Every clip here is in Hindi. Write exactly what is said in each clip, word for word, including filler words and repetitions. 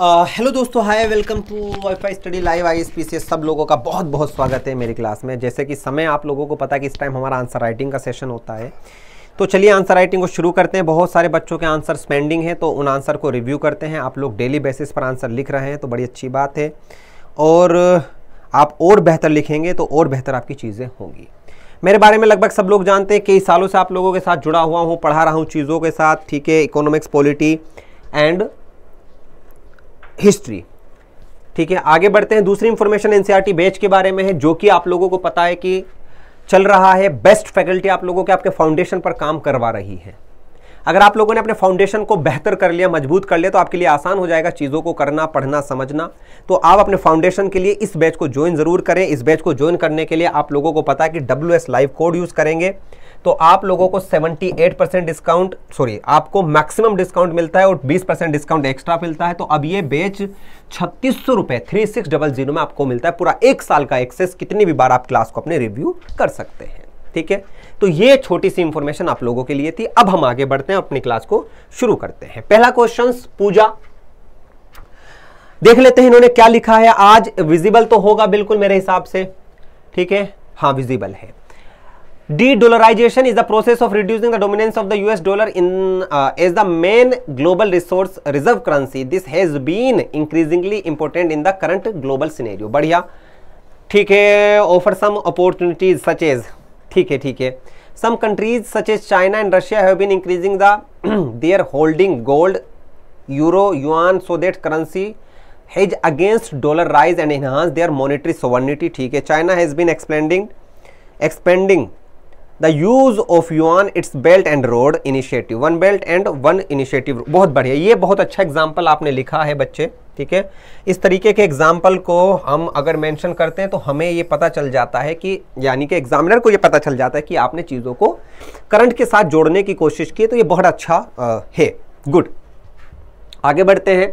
हेलो uh, दोस्तों, hi, welcome to WiFi Study live I S P C S. सब लोगों का बहुत बहुत स्वागत है मेरी क्लास में। जैसे कि समय आप लोगों को पता है कि इस टाइम हमारा आंसर राइटिंग का सेशन होता है, तो चलिए आंसर राइटिंग को शुरू करते हैं। बहुत सारे बच्चों के आंसर पेंडिंग हैं, तो उन आंसर को रिव्यू करते हैं। आप लोग डेली बेसिस पर आंसर लिख रहे हैं तो बड़ी अच्छी बात है, और आप और बेहतर लिखेंगे तो और बेहतर आपकी चीज़ें होंगी। मेरे बारे में लगभग सब लोग जानते हैं, कई सालों से आप लोगों के साथ जुड़ा हुआ हूँ, पढ़ा रहा हूँ चीज़ों के साथ, ठीक है, इकोनॉमिक्स, पॉलिटी एंड हिस्ट्री, ठीक है। आगे बढ़ते हैं। दूसरी information N C E R T batch के बारे में है, जो कि आप लोगों को पता है कि चल रहा है। बेस्ट फैकल्टी आप लोगों के आपके फाउंडेशन पर काम करवा रही है। अगर आप लोगों ने अपने फाउंडेशन को बेहतर कर लिया, मजबूत कर लिया, तो आपके लिए आसान हो जाएगा चीज़ों को करना, पढ़ना, समझना। तो आप अपने फाउंडेशन के लिए इस बैच को ज्वाइन ज़रूर करें। इस बैच को ज्वाइन करने के लिए आप लोगों को पता है कि W S live code use करेंगे तो आप लोगों को अठहत्तर परसेंट डिस्काउंट, सॉरी, आपको मैक्सिमम डिस्काउंट मिलता है और बीस परसेंट डिस्काउंट एक्स्ट्रा मिलता है। तो अब ये बैच छत्तीस सौ रुपये थ्री सिक्स डबल जीरो में आपको मिलता है। पूरा एक साल का एक्सेस, कितनी भी बार आप क्लास को अपने रिव्यू कर सकते हैं, ठीक है। तो ये छोटी सी इंफॉर्मेशन आप लोगों के लिए थी। अब हम आगे बढ़ते हैं, अपनी क्लास को शुरू करते हैं। पहला क्वेश्चन, पूजा, देख लेते हैं इन्होंने क्या लिखा है। आज विजिबल तो होगा बिल्कुल मेरे हिसाब से, ठीक है, हाँ विजिबल है। De-dollarization is the process of reducing the dominance of the U S dollar in uh, as the main global resource reserve currency. This has been increasingly important in the current global scenario. बढ़िया, ठीक है। Offer some opportunities such as, ठीक है, ठीक है। Some countries such as China and Russia have been increasing the their holding gold, euro, yuan, so that currency hedge against dollar rise and enhance their monetary sovereignty. ठीक है। China has been expanding, expanding. The use of yuan, its Belt and Road Initiative, one belt and one initiative. बहुत बढ़िया, ये बहुत अच्छा एग्जाम्पल आपने लिखा है बच्चे, ठीक है। इस तरीके के एग्जाम्पल को हम अगर मेंशन करते हैं तो हमें ये पता चल जाता है कि, यानी कि एग्जामिनर को ये पता चल जाता है कि आपने चीज़ों को करंट के साथ जोड़ने की कोशिश की, तो ये बहुत अच्छा आ, है। गुड, आगे बढ़ते हैं।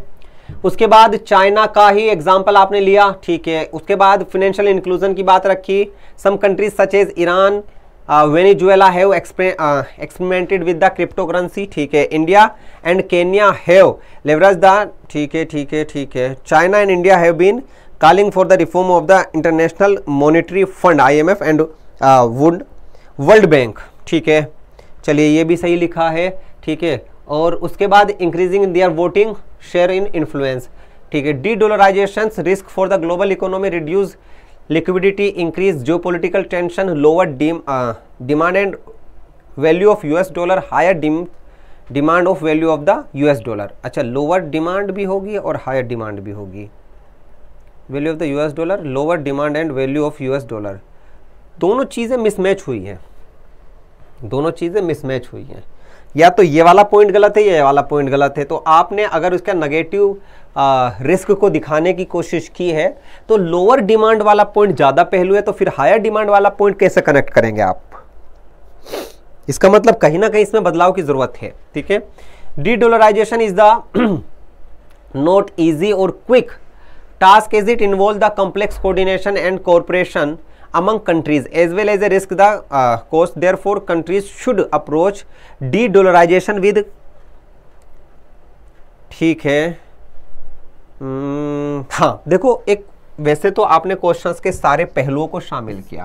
उसके बाद चाइना का ही एग्जाम्पल आपने लिया, ठीक है। उसके बाद फिनेंशियल इंक्लूजन की बात रखी। Some countries such as Iran, Venezuela have experimented with the crypto currency, ठीक है। India and Kenya have leverage the, ठीक है, ठीक है, ठीक है। China and India have been calling for the reform of the international monetary Fund I M F and would World bank, ठीक है। चलिए ये भी सही लिखा है, ठीक है। और उसके बाद increasing their voting share in influence, ठीक है। De dollarisation risk for the global economy, reduce liquidity, increase geopolitical tension, lower demand and value of US dollar, higher demand of value of the US dollar. अच्छा, लोअर डिमांड भी होगी और हायर डिमांड भी होगी। Value of the US dollar, lower demand and value of US dollar, दोनों चीज़ें मिसमैच हुई हैं, दोनों चीज़ें मिसमैच हुई हैं। या तो ये वाला पॉइंट गलत है या ये वाला पॉइंट गलत है। तो आपने अगर उसका नेगेटिव रिस्क को दिखाने की कोशिश की है तो लोअर डिमांड वाला पॉइंट ज़्यादा पहलू है, तो फिर हायर डिमांड वाला पॉइंट कैसे कनेक्ट करेंगे आप? इसका मतलब कहीं ना कहीं इसमें बदलाव की ज़रूरत है, ठीक है। De dollarisation is the not easy और quick task as it involve the complex coordination and corporation among countries as well as a risk the uh, cost. Therefore countries should approach de-dollarization with, ठीक है, hmm, हाँ देखो, एक वैसे तो आपने क्वेश्चंस के सारे पहलुओं को शामिल किया।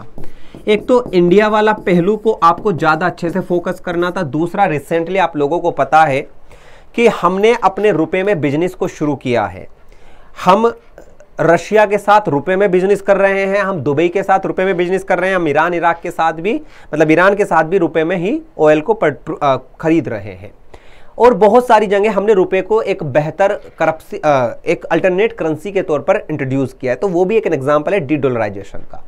एक तो इंडिया वाला पहलू को आपको ज़्यादा अच्छे से फोकस करना था। दूसरा, रिसेंटली आप लोगों को पता है कि हमने अपने रुपए में बिजनेस को शुरू किया है। हम रशिया के साथ रुपए में बिजनेस कर रहे हैं, हम दुबई के साथ रुपए में बिजनेस कर रहे हैं, हम ईरान, इराक के साथ भी, मतलब ईरान के साथ भी रुपए में ही ऑयल को आ, खरीद रहे हैं। और बहुत सारी जगह हमने रुपए को एक बेहतर करप्सी, एक अल्टरनेट करेंसी के तौर पर इंट्रोड्यूस किया है। तो वो भी एक एग्जाम्पल है डी डॉलराइजेशन का।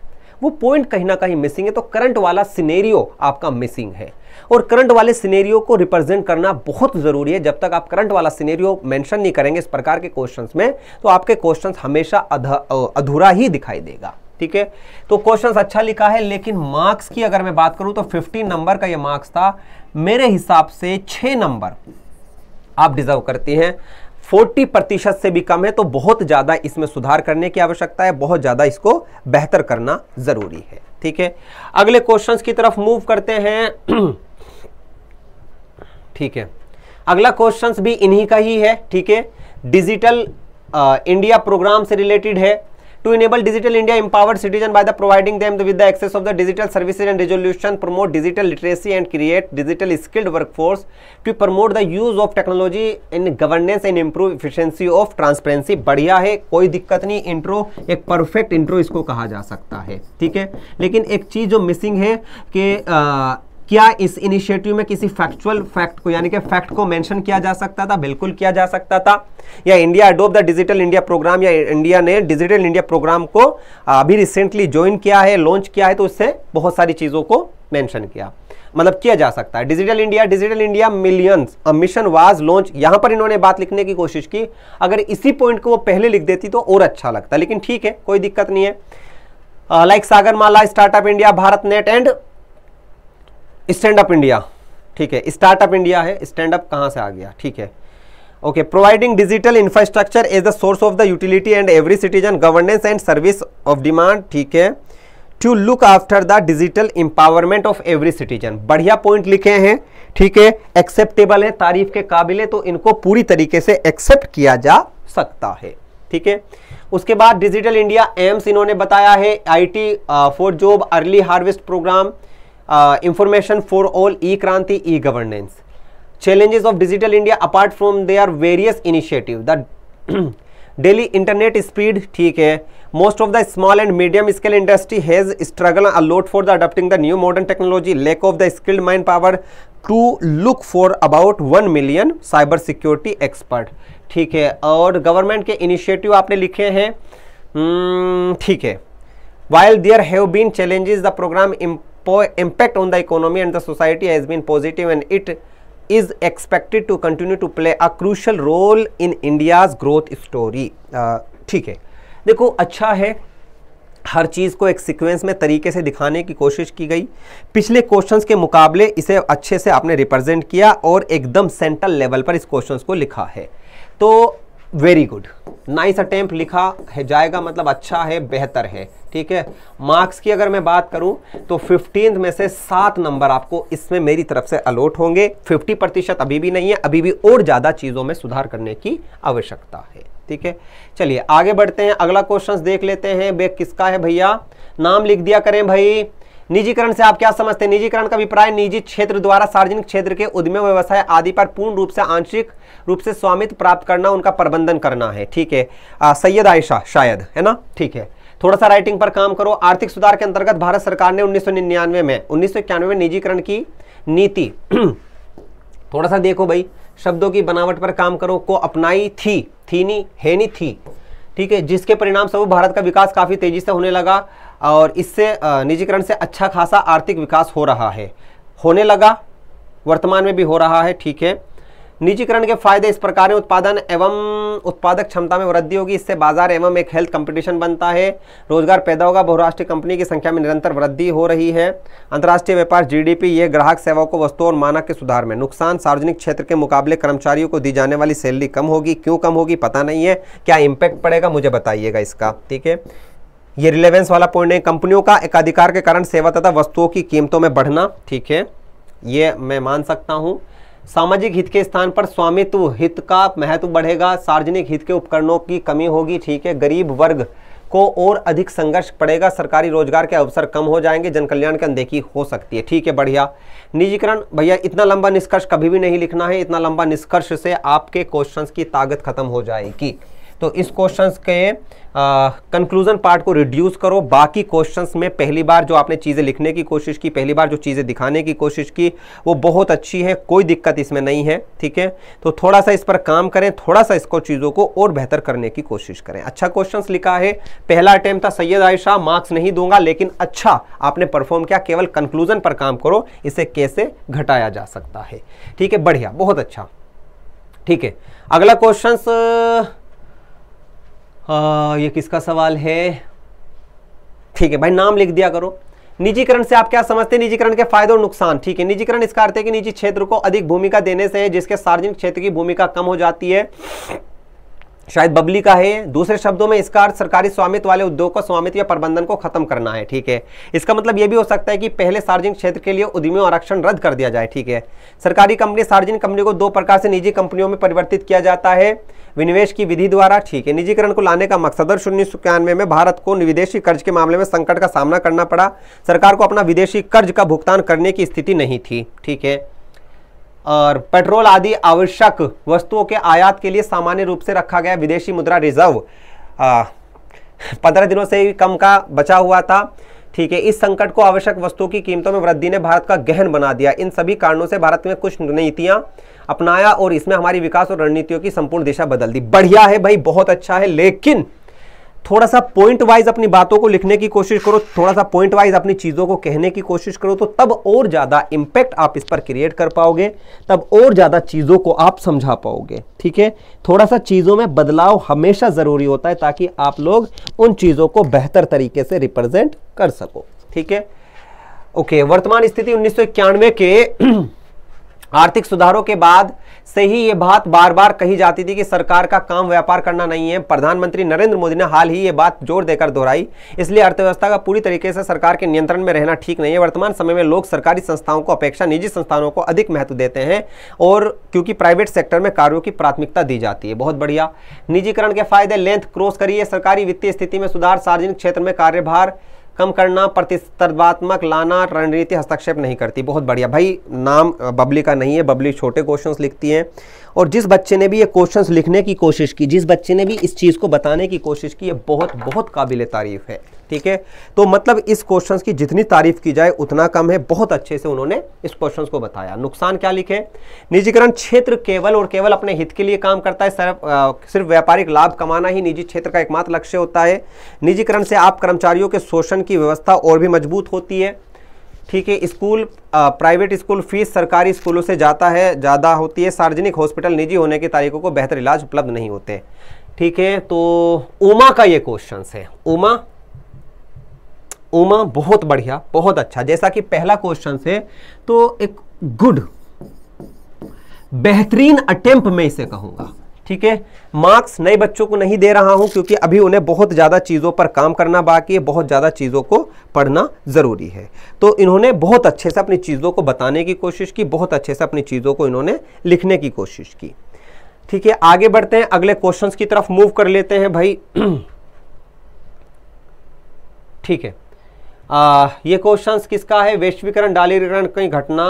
वो पॉइंट कहीं ना कहीं मिसिंग है, तो करंट वाला सिनेरियो आपका मिसिंग है, और करंट वाले सिनेरियो को रिप्रेजेंट करना बहुत ज़रूरी है। जब तक आप करंट वाला सिनेरियो मेंशन नहीं करेंगे इस प्रकार के क्वेश्चंस में, तो आपके क्वेश्चंस हमेशा अधूरा ही दिखाई देगा, ठीक है। तो क्वेश्चंस अच्छा लिखा है, लेकिन मार्क्स की अगर मैं बात करूं तो फिफ्टीन नंबर का ये मार्क्स था। मेरे हिसाब से छः नंबर आप डिजर्व करती हैं। फोर्टी प्रतिशत से भी कम है, तो बहुत ज़्यादा इसमें सुधार करने की आवश्यकता है, बहुत ज़्यादा इसको बेहतर करना ज़रूरी है, ठीक है। अगले क्वेश्चंस की तरफ मूव करते हैं, ठीक है। अगला क्वेश्चंस भी इन्हीं का ही है, ठीक है। डिजिटल इंडिया प्रोग्राम से रिलेटेड है। To enable digital India empowered citizen by the providing them with the access of the digital services and resolution, promote digital literacy and create digital skilled workforce, to promote the use of technology in governance and improve efficiency of transparency. बढ़िया है, कोई दिक्कत नहीं, इंट्रो एक परफेक्ट इंट्रो इसको कहा जा सकता है, ठीक है। लेकिन एक चीज़ जो मिसिंग है कि आ, क्या इस इनिशिएटिव में किसी फैक्चुअल फैक्ट को यानी कि फैक्ट को मेंशन किया जा सकता था? बिल्कुल किया जा सकता था। या India adopt the digital India programme, या इंडिया ने डिजिटल इंडिया प्रोग्राम को अभी रिसेंटली ज्वाइन किया है, लॉन्च किया है, तो उससे बहुत सारी चीज़ों को मेंशन किया, मतलब किया जा सकता है। Digital India, Digital India millions a mission was launch, यहाँ पर इन्होंने बात लिखने की कोशिश की। अगर इसी पॉइंट को वो पहले लिख देती तो और अच्छा लगता, लेकिन ठीक है, कोई दिक्कत नहीं है। Like Sagarmala, startup India, Bharat net and stand up India, ठीक है। स्टार्टअप इंडिया है, स्टैंडअप कहाँ से आ गया, ठीक है, okay. Providing digital infrastructure as the source of the utility and every citizen governance and service of demand, ठीक है, to look after the digital empowerment of every citizen. बढ़िया पॉइंट लिखे हैं, ठीक है, एक्सेप्टेबल है, तारीफ के काबिल है, तो इनको पूरी तरीके से एक्सेप्ट किया जा सकता है, ठीक है। उसके बाद डिजिटल इंडिया एम्स इन्होंने बताया है, I T for job, early harvest programme, information for all, E Kranti, E governance. Challenges of digital India apart from their various initiative, the daily internet speed, ठीक है, most of the small and medium scale industry has struggle a lot for the adopting the new modern technology, lack of the skilled man power, to look for about one million cyber security expert, ठीक है। और गवर्नमेंट के इनिशिएटिव आपने लिखे हैं, ठीक है। While there have been challenges the programme impact on the economy and the society has been positive and it is expected to continue to play a crucial role in India's growth story, ठीक है। देखो, अच्छा है, हर चीज़ को एक सीक्वेंस में तरीके से दिखाने की कोशिश की गई। पिछले क्वेश्चंस के मुकाबले इसे अच्छे से आपने रिप्रेजेंट किया और एकदम सेंट्रल लेवल पर इस क्वेश्चंस को लिखा है, तो वेरी गुड, नाइस अटेम्प्ट लिखा है जाएगा, मतलब अच्छा है, बेहतर है, ठीक है। मार्क्स की अगर मैं बात करूं तो फिफ्टीन में से सात नंबर आपको इसमें मेरी तरफ से अलॉट होंगे। फिफ्टी प्रतिशत अभी भी नहीं है, अभी भी और ज़्यादा चीज़ों में सुधार करने की आवश्यकता है, ठीक है। चलिए आगे बढ़ते हैं, अगला क्वेश्चन देख लेते हैं। बेग किसका है भैया? नाम लिख दिया करें भाई। निजीकरण से आप क्या समझते हैं? निजीकरण का अभिप्राय निजी क्षेत्र द्वारा सार्वजनिक क्षेत्र के उद्यम, व्यवसाय आदि पर पूर्ण रूप से आंशिक रूप से स्वामित्व प्राप्त करना, उनका प्रबंधन करना है, ठीक है। सैयद आयशा शायद है ना, ठीक है, थोड़ा सा राइटिंग पर काम करो। आर्थिक सुधार के अंतर्गत भारत सरकार ने उन्नीस सौ निन्यानवे में उन्नीस सौ इक्यानवे में निजीकरण की नीति, थोड़ा सा देखो भाई, शब्दों की बनावट पर काम करो, को अपनाई थी, थी नहीं है नहीं थी, ठीक है, जिसके परिणाम स्वरूप भारत का विकास काफ़ी तेजी से होने लगा और इससे निजीकरण से अच्छा खासा आर्थिक विकास हो रहा है, होने लगा, वर्तमान में भी हो रहा है, ठीक है। निजीकरण के फायदे इस प्रकार हैं, उत्पादन एवं उत्पादक क्षमता में वृद्धि होगी, इससे बाजार एवं एक हेल्थ कंपटीशन बनता है, रोजगार पैदा होगा, बहुराष्ट्रीय कंपनी की संख्या में निरंतर वृद्धि हो रही है, अंतर्राष्ट्रीय व्यापार, जीडीपी, ये ग्राहक सेवाओं को वस्तुओं और मानक के सुधार में। नुकसान, सार्वजनिक क्षेत्र के मुकाबले कर्मचारियों को दी जाने वाली सैलरी कम होगी, क्यों कम होगी पता नहीं है, क्या इम्पैक्ट पड़ेगा मुझे बताइएगा इसका, ठीक है। ये रिलेवेंस वाला पॉइंट है, कंपनियों का एकाधिकार के कारण सेवा तथा वस्तुओं की कीमतों में बढ़ना, ठीक है, ये मैं मान सकता हूँ। सामाजिक हित के स्थान पर स्वामित्व हित का महत्व बढ़ेगा, सार्वजनिक हित के उपकरणों की कमी होगी, ठीक है, गरीब वर्ग को और अधिक संघर्ष पड़ेगा, सरकारी रोजगार के अवसर कम हो जाएंगे, जनकल्याण की अनदेखी हो सकती है, ठीक है, बढ़िया। निजीकरण भैया इतना लंबा निष्कर्ष कभी भी नहीं लिखना है, इतना लंबा निष्कर्ष से आपके क्वेश्चंस की ताकत खत्म हो जाएगी, तो इस क्वेश्चंस के कंक्लूजन पार्ट को रिड्यूस करो। बाकी क्वेश्चंस में पहली बार जो आपने चीज़ें लिखने की कोशिश की, पहली बार जो चीज़ें दिखाने की कोशिश की, वो बहुत अच्छी है, कोई दिक्कत इसमें नहीं है, ठीक है। तो थोड़ा सा इस पर काम करें, थोड़ा सा इसको चीज़ों को और बेहतर करने की कोशिश करें। अच्छा क्वेश्चंस लिखा है, पहला अटेम्प्ट था सैयद आयशा, मार्क्स नहीं दूंगा, लेकिन अच्छा आपने परफॉर्म किया, केवल कंक्लूजन पर काम करो, इसे कैसे घटाया जा सकता है, ठीक है, बढ़िया, बहुत अच्छा, ठीक है। अगला क्वेश्चन आ, ये किसका सवाल है? ठीक है भाई, नाम लिख दिया करो। निजीकरण से आप क्या समझते हैं? निजीकरण के फायदे और नुकसान, ठीक है। निजीकरण इसका अर्थ है कि निजी क्षेत्र को अधिक भूमिका देने से है, जिसके सार्वजनिक क्षेत्र की भूमिका कम हो जाती है, शायद बबली का है। दूसरे शब्दों में इसका अर्थ सरकारी स्वामित्व वाले उद्योग को स्वामित्व या प्रबंधन को खत्म करना है। ठीक है, इसका मतलब यह भी हो सकता है कि पहले सार्वजनिक क्षेत्र के लिए उद्यमियों आरक्षण रद्द कर दिया जाए। ठीक है, सरकारी कंपनी सार्वजनिक कंपनी को दो प्रकार से निजी कंपनियों में परिवर्तित किया जाता है, विनिवेश की विधि द्वारा। ठीक है, निजीकरण को लाने का मकसद वर्ष उन्नीस सौ इक्यानवे में भारत को विदेशी कर्ज के मामले में संकट का सामना करना पड़ा। सरकार को अपना विदेशी कर्ज का भुगतान करने की स्थिति नहीं थी। ठीक है, और पेट्रोल आदि आवश्यक वस्तुओं के आयात के लिए सामान्य रूप से रखा गया विदेशी मुद्रा रिजर्व पंद्रह दिनों से ही कम का बचा हुआ था। ठीक है, इस संकट को आवश्यक वस्तुओं की कीमतों में वृद्धि ने भारत का गहन बना दिया। इन सभी कारणों से भारत में कुछ नीतियां अपनाया और इसमें हमारी विकास और रणनीतियों की संपूर्ण दिशा बदल दी। बढ़िया है भाई, बहुत अच्छा है, लेकिन थोड़ा सा पॉइंट वाइज अपनी बातों को लिखने की कोशिश करो, थोड़ा सा पॉइंट वाइज अपनी चीज़ों को कहने की कोशिश करो, तो तब और ज़्यादा इम्पैक्ट आप इस पर क्रिएट कर पाओगे, तब और ज़्यादा चीज़ों को आप समझा पाओगे। ठीक है, थोड़ा सा चीज़ों में बदलाव हमेशा ज़रूरी होता है ताकि आप लोग उन चीज़ों को बेहतर तरीके से रिप्रेजेंट कर सको। ठीक है, ओके। वर्तमान स्थिति उन्नीस सौ इक्यानवे के आर्थिक सुधारों के बाद से ही ये बात बार बार कही जाती थी कि सरकार का काम व्यापार करना नहीं है। प्रधानमंत्री नरेंद्र मोदी ने हाल ही ये बात जोर देकर दोहराई, इसलिए अर्थव्यवस्था का पूरी तरीके से सरकार के नियंत्रण में रहना ठीक नहीं है। वर्तमान समय में लोग सरकारी संस्थाओं को अपेक्षा निजी संस्थानों को अधिक महत्व देते हैं, और क्योंकि प्राइवेट सेक्टर में कार्यों की प्राथमिकता दी जाती है। बहुत बढ़िया। निजीकरण के फायदे लेंथ क्रॉस करिए। सरकारी वित्तीय स्थिति में सुधार, सार्वजनिक क्षेत्र में कार्यभार कम करना, प्रतिस्पर्धात्मक लाना, रणनीति हस्तक्षेप नहीं करती। बहुत बढ़िया भाई, नाम बबली का नहीं है, बबली छोटे क्वेश्चंस लिखती हैं। और जिस बच्चे ने भी ये क्वेश्चंस लिखने की कोशिश की, जिस बच्चे ने भी इस चीज़ को बताने की कोशिश की, ये बहुत बहुत काबिले तारीफ़ है। ठीक है, तो मतलब इस क्वेश्चंस की जितनी तारीफ़ की जाए उतना कम है। बहुत अच्छे से उन्होंने इस क्वेश्चंस को बताया। नुकसान क्या लिखे? निजीकरण क्षेत्र केवल और केवल अपने हित के लिए काम करता है। सिर्फ आ, सिर्फ व्यापारिक लाभ कमाना ही निजी क्षेत्र का एकमात्र लक्ष्य होता है। निजीकरण से आप कर्मचारियों के शोषण की व्यवस्था और भी मजबूत होती है। ठीक है, स्कूल प्राइवेट स्कूल फीस सरकारी स्कूलों से जाता है ज़्यादा होती है। सार्वजनिक हॉस्पिटल निजी होने के तारीखों को बेहतर इलाज उपलब्ध नहीं होते। ठीक है, तो उमा का ये क्वेश्चन है। उमा उमा बहुत बढ़िया, बहुत अच्छा। जैसा कि पहला क्वेश्चन है, तो एक गुड, बेहतरीन अटेम्प्ट में इसे कहूँगा। ठीक है, मार्क्स नए बच्चों को नहीं दे रहा हूं क्योंकि अभी उन्हें बहुत ज़्यादा चीज़ों पर काम करना बाकी है, बहुत ज़्यादा चीज़ों को पढ़ना ज़रूरी है। तो इन्होंने बहुत अच्छे से अपनी चीज़ों को बताने की कोशिश की, बहुत अच्छे से अपनी चीज़ों को इन्होंने लिखने की कोशिश की। ठीक है, आगे बढ़ते हैं, अगले क्वेश्चन की तरफ मूव कर लेते हैं भाई। ठीक है, आ, ये क्वेश्चन किसका है? वैश्वीकरण, डालीकरण की घटना।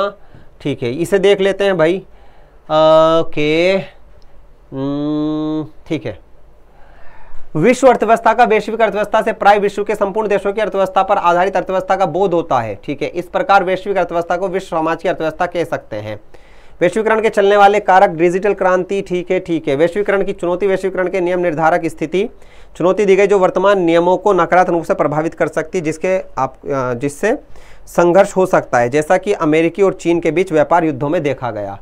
ठीक है, इसे देख लेते हैं भाई। ओके, ठीक है। विश्व अर्थव्यवस्था का वैश्विक अर्थव्यवस्था से प्राय विश्व के संपूर्ण देशों की अर्थव्यवस्था पर आधारित अर्थव्यवस्था का बोध होता है। ठीक है, इस प्रकार वैश्विक अर्थव्यवस्था को विश्व समाज की अर्थव्यवस्था कह सकते हैं। वैश्वीकरण के चलने वाले कारक, डिजिटल क्रांति। ठीक है, ठीक है। वैश्वीकरण की चुनौती, वैश्वीकरण के नियम निर्धारक स्थिति। चुनौती दी गई जो वर्तमान नियमों को नकारात्मक रूप से प्रभावित कर सकती है, जिसके आप जिससे संघर्ष हो सकता है, जैसा कि अमेरिकी और चीन के बीच व्यापार युद्धों में देखा गया।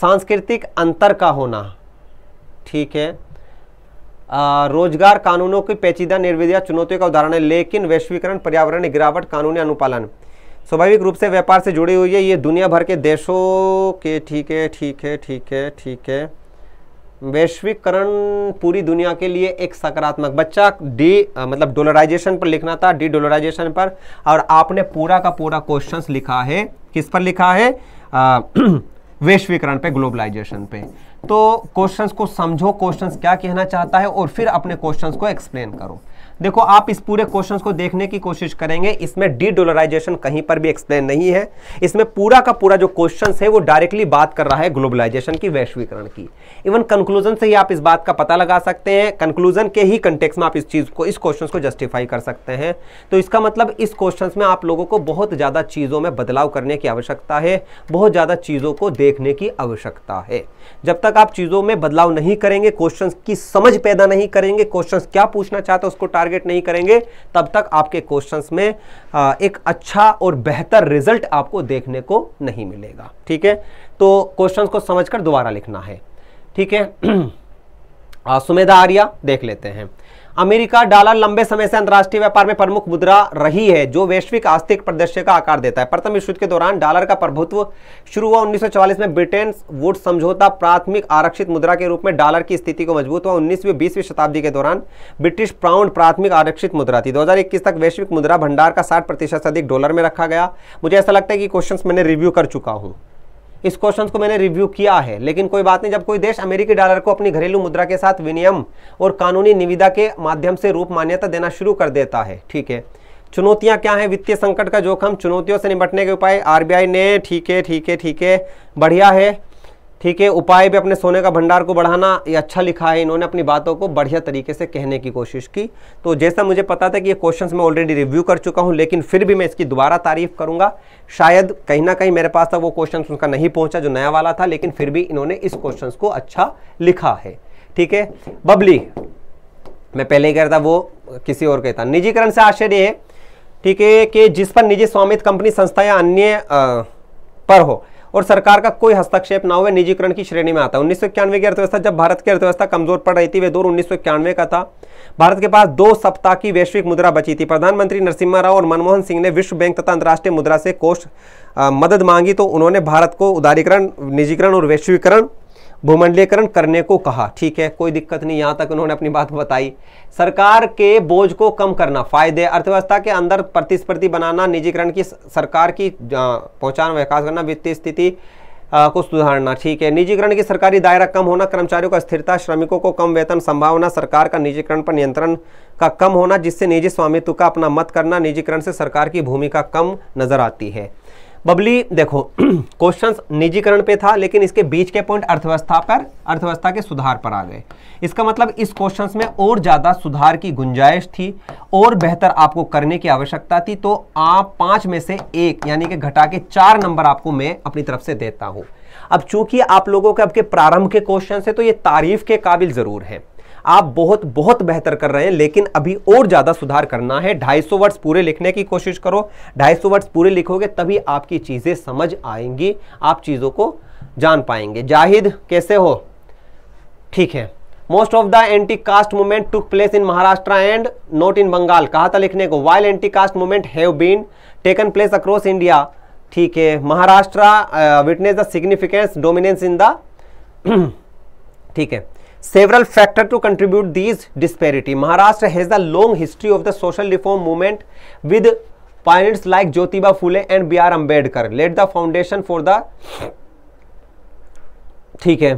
सांस्कृतिक अंतर का होना। ठीक है, आ, रोजगार कानूनों की पेचीदा निर्विधा चुनौतियों का उदाहरण है, लेकिन वैश्वीकरण, पर्यावरण गिरावट, कानूनी अनुपालन स्वाभाविक रूप से व्यापार से जुड़ी हुई है। ये दुनिया भर के देशों के ठीक है ठीक है ठीक है ठीक है वैश्वीकरण पूरी दुनिया के लिए एक सकारात्मक। बच्चा डी मतलब डॉलराइजेशन पर लिखना था, डी डॉलराइजेशन पर, और आपने पूरा का पूरा क्वेश्चन लिखा है। किस पर लिखा है? आ, वैश्वीकरण पे, ग्लोबलाइजेशन पे। तो क्वेश्चंस को समझो, क्वेश्चंस क्या कहना चाहता है, और फिर अपने क्वेश्चंस को एक्सप्लेन करो। देखो, आप इस पूरे क्वेश्चंस को देखने की कोशिश करेंगे, इसमें डी डॉलराइजेशन कहीं पर भी एक्सप्लेन नहीं है। इसमें पूरा का पूरा जो क्वेश्चंस है वो डायरेक्टली बात कर रहा है ग्लोबलाइजेशन की, वैश्वीकरण की। इवन कंक्लूजन से ही आप इस बात का पता लगा सकते हैं, कंक्लूजन के ही कंटेक्स्ट में आप इस चीज़ को, इस क्वेश्चन को जस्टिफाई कर सकते हैं। तो इसका मतलब इस क्वेश्चन में आप लोगों को बहुत ज़्यादा चीज़ों में बदलाव करने की आवश्यकता है, बहुत ज़्यादा चीज़ों को देखने की आवश्यकता है। जब तक आप चीज़ों में बदलाव नहीं करेंगे, क्वेश्चन की समझ पैदा नहीं करेंगे, क्वेश्चन क्या पूछना चाहते हैं उसको टारगेट नहीं करेंगे, तब तक आपके क्वेश्चंस में एक अच्छा और बेहतर रिजल्ट आपको देखने को नहीं मिलेगा। ठीक है, तो क्वेश्चंस को समझकर दोबारा लिखना है। ठीक है, सुमेधा आर्या देख लेते हैं। अमेरिका डॉलर लंबे समय से अंतर्राष्ट्रीय व्यापार में प्रमुख मुद्रा रही है, जो वैश्विक आर्थिक परिदृश्य का आकार देता है। प्रथम विश्व युद्ध के दौरान डॉलर का प्रभुत्व शुरू हुआ। उन्नीस सौ चौवालीस में ब्रिटेन वुड्स समझौता प्राथमिक आरक्षित मुद्रा के रूप में डॉलर की स्थिति को मजबूत हुआ। उन्नीसवीं बीसवीं शताब्दी के दौरान ब्रिटिश पाउंड प्राथमिक आरक्षित मुद्रा थी। दो हजार इक्कीस तक वैश्विक मुद्रा भंडार का साठ प्रतिशत से अधिक डॉलर में रखा गया। मुझे ऐसा लगता है कि क्वेश्चन मैंने रिव्यू कर चुका हूँ, इस क्वेश्चन को मैंने रिव्यू किया है, लेकिन कोई बात नहीं। जब कोई देश अमेरिकी डॉलर को अपनी घरेलू मुद्रा के साथ विनियम और कानूनी निविदा के माध्यम से रूप मान्यता देना शुरू कर देता है, ठीक है। चुनौतियां क्या हैं? वित्तीय संकट का जोखिम, चुनौतियों से निपटने के उपाय आरबीआई ने, ठीक है ठीक है ठीक है बढ़िया है, ठीक है। उपाय भी अपने सोने का भंडार को बढ़ाना, ये अच्छा लिखा है इन्होंने, अपनी बातों को बढ़िया तरीके से कहने की कोशिश की। तो जैसा मुझे पता था कि ये क्वेश्चंस मैं ऑलरेडी रिव्यू कर चुका हूँ, लेकिन फिर भी मैं इसकी दोबारा तारीफ करूँगा। शायद कहीं ना कहीं मेरे पास था वो क्वेश्चन उनका नहीं पहुँचा जो नया वाला था, लेकिन फिर भी इन्होंने इस क्वेश्चन को अच्छा लिखा है, ठीक है। बबली, मैं पहले ही कह रहा था, वो किसी और कहता। निजीकरण से आश्चर्य है, ठीक है, कि जिस पर निजी स्वामित्व कंपनी, संस्था या अन्य पर हो और सरकार का कोई हस्तक्षेप ना हुए, निजीकरण की श्रेणी में आता है। उन्नीस सौ इक्यानवे की अर्थव्यवस्था, जब भारत की अर्थव्यवस्था कमजोर पड़ रही थी, वे दौर उन्नीस सौ इक्यानवे का था। भारत के पास दो सप्ताह की वैश्विक मुद्रा बची थी। प्रधानमंत्री नरसिम्हा राव और मनमोहन सिंह ने विश्व बैंक तथा अंतर्राष्ट्रीय मुद्रा से कोष मदद मांगी, तो उन्होंने भारत को उदारीकरण, निजीकरण और वैश्वीकरण, भूमंडलीकरण करने को कहा, ठीक है। कोई दिक्कत नहीं, यहाँ तक उन्होंने अपनी बात बताई। सरकार के बोझ को कम करना, फायदे, अर्थव्यवस्था के अंदर प्रतिस्पर्धी बनाना, निजीकरण की सरकार की पहुंचान विकास करना, वित्तीय स्थिति को सुधारना, ठीक है। निजीकरण की सरकारी दायरा कम होना, कर्मचारियों का स्थिरता, श्रमिकों को कम वेतन संभावना, सरकार का निजीकरण पर नियंत्रण का कम होना, जिससे निजी स्वामित्व का अपना मत करना, निजीकरण से सरकार की भूमिका कम नजर आती है। बबली देखो, क्वेश्चंस निजीकरण पे था, लेकिन इसके बीच के पॉइंट अर्थव्यवस्था पर, अर्थव्यवस्था के सुधार पर आ गए। इसका मतलब इस क्वेश्चंस में और ज़्यादा सुधार की गुंजाइश थी और बेहतर आपको करने की आवश्यकता थी। तो आप पाँच में से एक यानी कि घटा के चार नंबर आपको मैं अपनी तरफ से देता हूँ। अब चूंकि आप लोगों के आपके प्रारंभ के क्वेश्चन है, तो ये तारीफ के काबिल ज़रूर है, आप बहुत बहुत बेहतर कर रहे हैं, लेकिन अभी और ज़्यादा सुधार करना है। दो सौ पचास वर्ड्स पूरे लिखने की कोशिश करो, दो सौ पचास वर्ड्स पूरे लिखोगे तभी आपकी चीज़ें समझ आएंगी, आप चीज़ों को जान पाएंगे। जाहिद कैसे हो? ठीक है। Most of the anti caste movement took place in Maharashtra and not in Bengal, कहा था लिखने को। While anti caste movement have been taken place across India, ठीक है। Maharashtra witness the significance dominance in the, ठीक है, several factor to contribute these disparity. Maharashtra has the long history of the social reform movement with pioneers like Jyotiba Phule and B R Ambedkar laid the foundation for the, ठीक है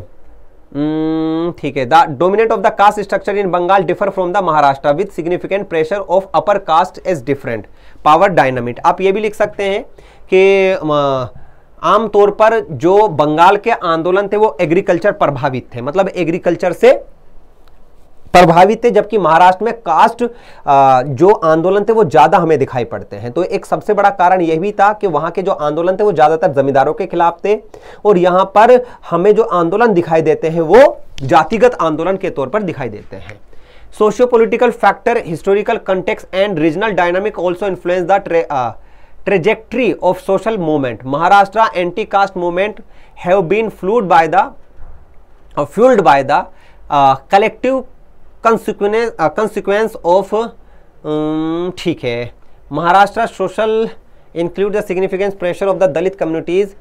ठीक है the dominant of the caste structure in Bengal differ from the Maharashtra with significant pressure of upper caste as different power dynamic. आप ये भी लिख सकते हैं कि आमतौर पर जो बंगाल के आंदोलन थे वो एग्रीकल्चर प्रभावित थे, मतलब एग्रीकल्चर से प्रभावित थे, जबकि महाराष्ट्र में कास्ट जो आंदोलन थे वो ज़्यादा हमें दिखाई पड़ते हैं। तो एक सबसे बड़ा कारण यह भी था कि वहाँ के जो आंदोलन थे वो ज़्यादातर जमींदारों के खिलाफ थे, और यहाँ पर हमें जो आंदोलन दिखाई देते हैं वो जातिगत आंदोलन के तौर पर दिखाई देते हैं। Socio political factor, historical context and regional dynamic also influence the trajectory of social movement. Maharashtra anti-caste movement have been fueled by the uh, fueled by the uh, collective consequence uh, consequence of ठीक um, है Maharashtra social include the significant pressure of the Dalit communities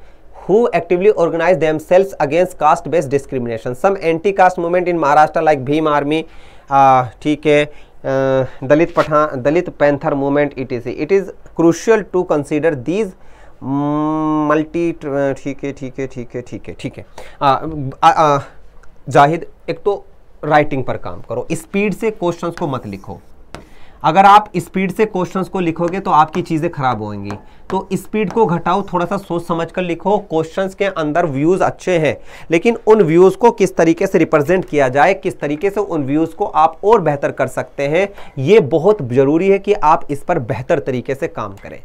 who actively organize themselves against caste based discrimination. Some anti-caste movement in Maharashtra like Bhim Army, ठीक uh, है Dalit Pathan, Dalit Panther movement E T C. It is crucial to consider these multi, ठीक है ठीक है ठीक है ठीक है ठीक है। जाहिद, एक तो राइटिंग पर काम करो, स्पीड से क्वेश्चंस को मत लिखो। अगर आप स्पीड से क्वेश्चंस को लिखोगे तो आपकी चीज़ें खराब होंगी, तो स्पीड को घटाओ, थोड़ा सा सोच समझ कर लिखो। क्वेश्चंस के अंदर व्यूज़ अच्छे हैं, लेकिन उन व्यूज़ को किस तरीके से रिप्रेजेंट किया जाए, किस तरीके से उन व्यूज़ को आप और बेहतर कर सकते हैं, ये बहुत ज़रूरी है कि आप इस पर बेहतर तरीके से काम करें।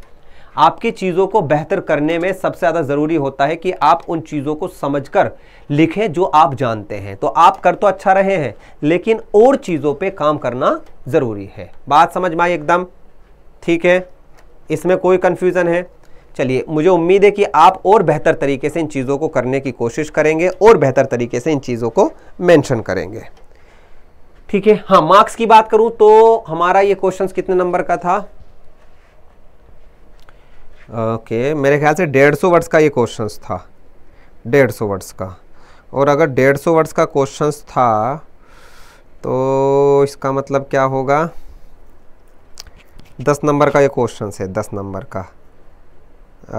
आपकी चीज़ों को बेहतर करने में सबसे ज़्यादा ज़रूरी होता है कि आप उन चीज़ों को समझकर लिखें जो आप जानते हैं। तो आप कर तो अच्छा रहे हैं, लेकिन और चीज़ों पे काम करना ज़रूरी है। बात समझ में आई एकदम? ठीक है, इसमें कोई कन्फ्यूज़न है? चलिए, मुझे उम्मीद है कि आप और बेहतर तरीके से इन चीज़ों को करने की कोशिश करेंगे और बेहतर तरीके से इन चीज़ों को मेंशन करेंगे, ठीक है। हाँ, मार्क्स की बात करूं तो हमारा ये क्वेश्चन कितने नंबर का था? ओके okay, मेरे ख्याल से डेढ़ सौ वर्ड्स का ये क्वेश्चन था, डेढ़ सौ वर्ड्स का। और अगर डेढ़ सौ वर्ड्स का क्वेश्चन था तो इसका मतलब क्या होगा? दस नंबर का ये क्वेश्चन है, दस नंबर का।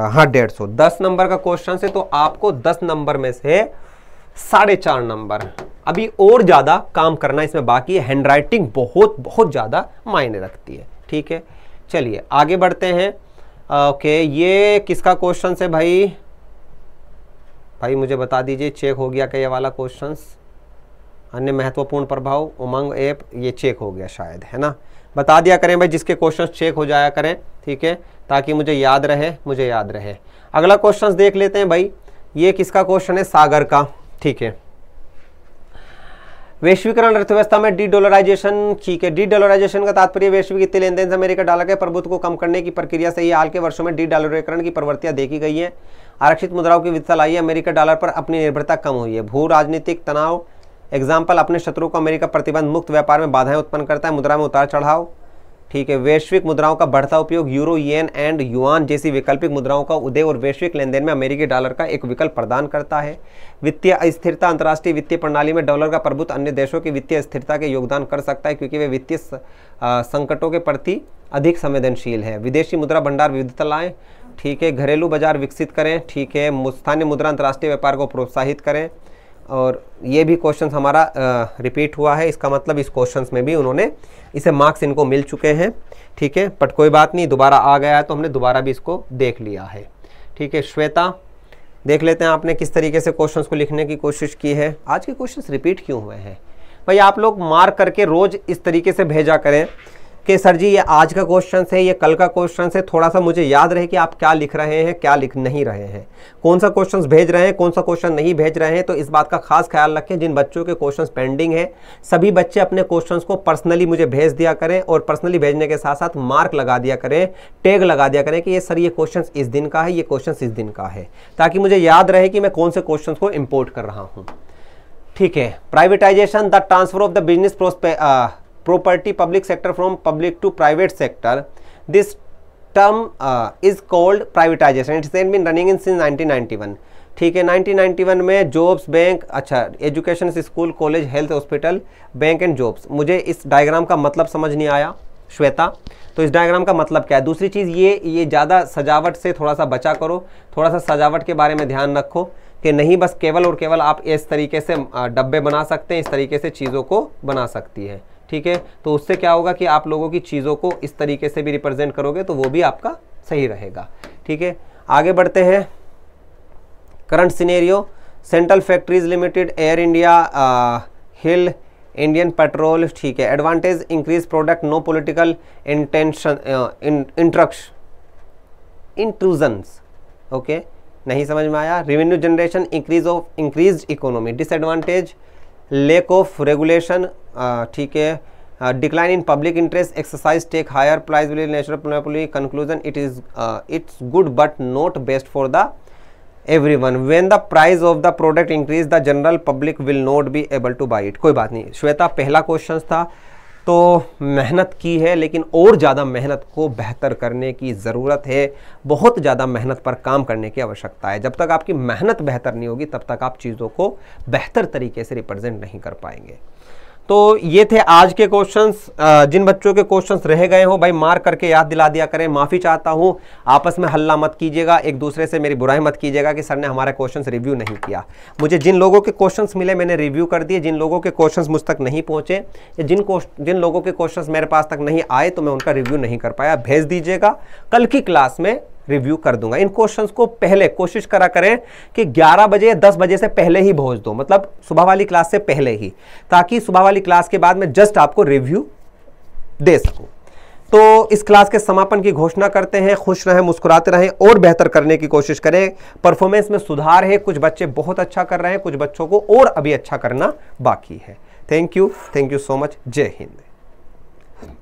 हाँ, डेढ़ सौ दस नंबर का क्वेश्चन है, तो आपको दस नंबर में से साढ़े चार नंबर, अभी और ज़्यादा काम करना इसमें बाकी है। हैंडराइटिंग बहुत बहुत ज़्यादा मायने रखती है, ठीक है। चलिए आगे बढ़ते हैं। ओके, ये किसका क्वेश्चन है भाई? भाई मुझे बता दीजिए, चेक हो गया क्या ये वाला क्वेश्चन? अन्य महत्वपूर्ण प्रभाव उमंग ऐप, ये चेक हो गया शायद, है ना? बता दिया करें भाई, जिसके क्वेश्चन चेक हो जाया करें, ठीक है, ताकि मुझे याद रहे, मुझे याद रहे। अगला क्वेश्चन देख लेते हैं भाई, ये किसका क्वेश्चन है? सागर का, ठीक है। वैश्वीकरण अर्थव्यवस्था में डी डॉलराइजेशन, ठीक है। डी डॉलराइजेशन का तात्पर्य वैश्विक वित्तीय लेन देन से अमेरिका डॉलर के प्रभुत्व को कम करने की प्रक्रिया से ही हाल के वर्षों में डी डॉलरीकरण की प्रवृत्तियां देखी गई है। आरक्षित मुद्राओं की वित्त लाई, अमेरिका डॉलर पर अपनी निर्भरता कम हुई है। भू राजनीतिक तनाव, एग्जाम्पल अपने शत्रु को अमेरिका, प्रतिबंध, मुक्त व्यापार में बाधाएं उत्पन्न करता है, मुद्रा में उतार चढ़ाव, ठीक है। वैश्विक मुद्राओं का बढ़ता उपयोग, यूरो, येन एंड युआन जैसी वैकल्पिक मुद्राओं का उदय और वैश्विक लेन देन में अमेरिकी डॉलर का एक विकल्प प्रदान करता है। वित्तीय अस्थिरता, अंतर्राष्ट्रीय वित्तीय प्रणाली में डॉलर का प्रभुत्व अन्य देशों की वित्तीय अस्थिरता के योगदान कर सकता है, क्योंकि वे वित्तीय संकटों के प्रति अधिक संवेदनशील है। विदेशी मुद्रा भंडार विविधता लाएं, ठीक है। घरेलू बाजार विकसित करें, ठीक है। स्थानीय मुद्रा अंतर्राष्ट्रीय व्यापार को प्रोत्साहित करें। और ये भी क्वेश्चन हमारा आ, रिपीट हुआ है, इसका मतलब इस क्वेश्चन में भी उन्होंने इसे मार्क्स इनको मिल चुके हैं, ठीक है। बट कोई बात नहीं, दोबारा आ गया है तो हमने दोबारा भी इसको देख लिया है, ठीक है। श्वेता, देख लेते हैं आपने किस तरीके से क्वेश्चंस को लिखने की कोशिश की है। आज के क्वेश्चंस रिपीट क्यों हुए हैं भाई? आप लोग मार्क करके रोज़ इस तरीके से भेजा करें कि सर जी ये आज का क्वेश्चन है, ये कल का क्वेश्चन है, थोड़ा सा मुझे याद रहे कि आप क्या लिख रहे हैं, क्या लिख नहीं रहे हैं, कौन सा क्वेश्चन भेज रहे हैं, कौन सा क्वेश्चन नहीं भेज रहे हैं। तो इस बात का खास ख्याल रखें। जिन बच्चों के क्वेश्चन पेंडिंग है, सभी बच्चे अपने क्वेश्चन को पर्सनली मुझे भेज दिया करें, और पर्सनली भेजने के साथ साथ मार्क लगा दिया करें, टैग लगा दिया करें कि ये सर ये क्वेश्चन इस दिन का है, ये क्वेश्चन इस दिन का है, ताकि मुझे याद रहे कि मैं कौन से क्वेश्चन को इम्पोर्ट कर रहा हूँ, ठीक है। Privatisation, the transfer of the business प्रोस्पे property public sector from public to private sector, this term uh, is called privatization. It's been running in since nineteen ninety-one, ठीक है। नाइनटीन नाइंटी वन में जॉब्स, बैंक, अच्छा, education, school, college, health, hospital, bank and jobs. मुझे इस डायग्राम का मतलब समझ नहीं आया श्वेता, तो इस डायग्राम का मतलब क्या है? दूसरी चीज़ ये ये ज़्यादा सजावट से थोड़ा सा बचा करो, थोड़ा सा सजावट के बारे में ध्यान रखो कि नहीं बस केवल और केवल आप इस तरीके से डब्बे बना सकते हैं, इस तरीके से चीज़ों को बना सकती है, ठीक है। तो उससे क्या होगा कि आप लोगों की चीज़ों को इस तरीके से भी रिप्रेजेंट करोगे तो वो भी आपका सही रहेगा, ठीक है। आगे बढ़ते हैं। Current scenario, central factories limited, air India, hill, Indian petrol, ठीक है। Advantage, increase product, no political intention, इंट्रक्श इंट्रूजन्स, ओके, नहीं समझ में आया। Revenue generation, increase of increase economy, disadvantage, lack of regulation, ठीक है। Decline in public interest, exercise take higher price will natural monopoly, conclusion, it is it's good but not best for the everyone, when the price of the product increase the general public will not be able to buy it. कोई बात नहीं श्वेता, पहला क्वेश्चन था तो मेहनत की है, लेकिन और ज़्यादा मेहनत को बेहतर करने की ज़रूरत है। बहुत ज़्यादा मेहनत पर काम करने की आवश्यकता है। जब तक आपकी मेहनत बेहतर नहीं होगी तब तक आप चीज़ों को बेहतर तरीके से रिप्रेजेंट नहीं कर पाएंगे। तो ये थे आज के क्वेश्चंस। जिन बच्चों के क्वेश्चंस रह गए हो भाई मार्क करके याद दिला दिया करें। माफ़ी चाहता हूँ, आपस में हल्ला मत कीजिएगा, एक दूसरे से मेरी बुराई मत कीजिएगा कि सर ने हमारा क्वेश्चंस रिव्यू नहीं किया। मुझे जिन लोगों के क्वेश्चंस मिले मैंने रिव्यू कर दिए, जिन लोगों के क्वेश्चंस मुझ तक नहीं पहुँचे या जिन जिन लोगों के क्वेश्चंस मेरे पास तक नहीं आए तो मैं उनका रिव्यू नहीं कर पाया, भेज दीजिएगा, कल की क्लास में रिव्यू कर दूंगा। इन क्वेश्चंस को पहले कोशिश करा करें कि ग्यारह बजे दस बजे से पहले ही भेज दो, मतलब सुबह वाली क्लास से पहले ही, ताकि सुबह वाली क्लास के बाद मैं जस्ट आपको रिव्यू दे सकूं। तो इस क्लास के समापन की घोषणा करते हैं। खुश रहें, मुस्कुराते रहें और बेहतर करने की कोशिश करें। परफॉर्मेंस में सुधार है, कुछ बच्चे बहुत अच्छा कर रहे हैं, कुछ बच्चों को और अभी अच्छा करना बाकी है। Thank you, thank you so much, जय हिंद।